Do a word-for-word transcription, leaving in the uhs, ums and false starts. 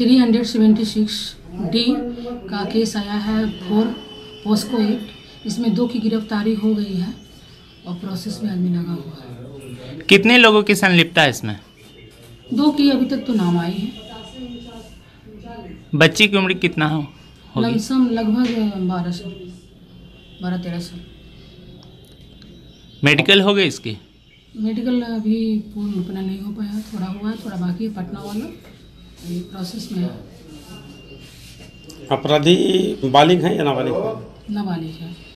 Three seventy six D का case आया है फोर पोस्को एक्ट। इसमें दो की गिरफ्तारी हो गई है और प्रोसेस में आदमी लगा हुआ है। कितने लोगों की संलिप्तता है इसमें? दो की अभी तक तो नाम आई है। बच्ची की उम्र कितना हो? लमसम लगभग बारह साल, बारह तेरह साल। मेडिकल हो गई इसकी? मेडिकल अभी पूर्ण रूपना नहीं हो पाया, थोड़ा हुआ है, थोड़ा बाकी है। पटना वाला ये प्रोसेस में है। अपराधी बालिग है या नाबालिग? नाबालिग है।